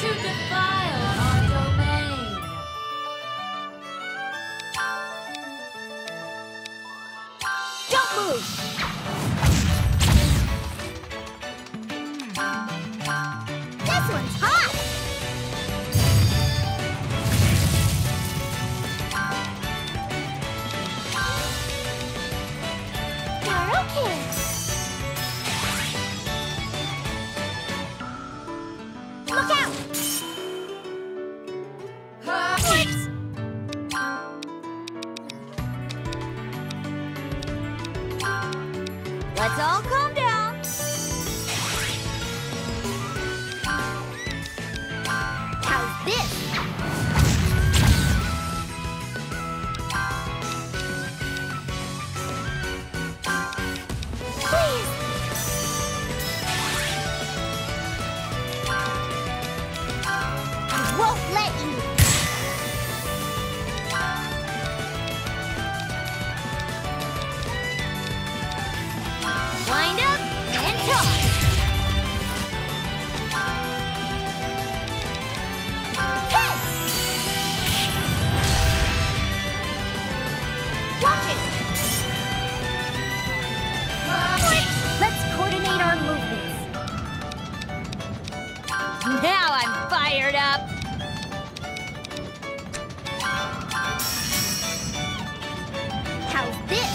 to defile our domain. Don't move. This one's hot. Let's all calm down. How's this? Please. I won't let you. Wind up and toss. Kiss! Watch it! Let's coordinate our movements. Now I'm fired up. How's this?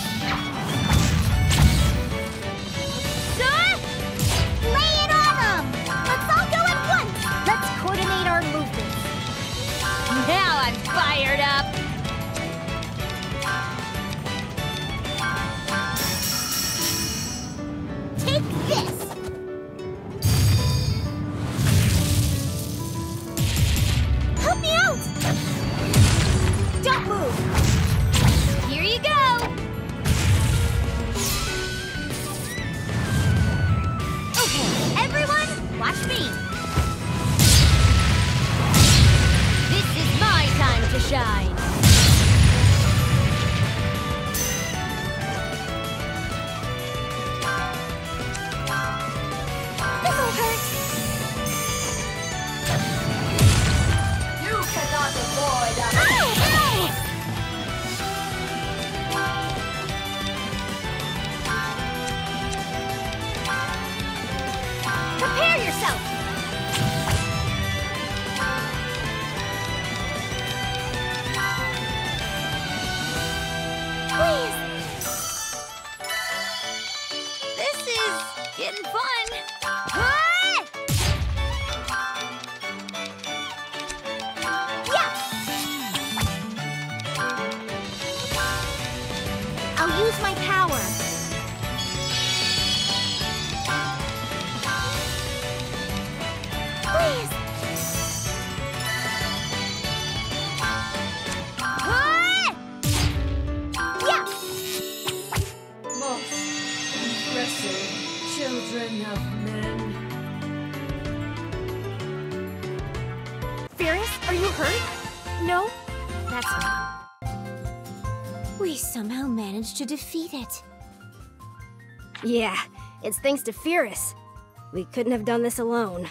Now I'm fired up! Take this! Help me out! Don't move! Here you go! Okay, everyone, watch me! To shine. This'll hurt. You cannot avoid us. Prepare yourself. Getting fun! What? Yeah! I'll use my power. Please! What? Yeah! Most impressive. Children of men. Firis, are you hurt? No? That's fine. We somehow managed to defeat it. Yeah, it's thanks to Firis. We couldn't have done this alone.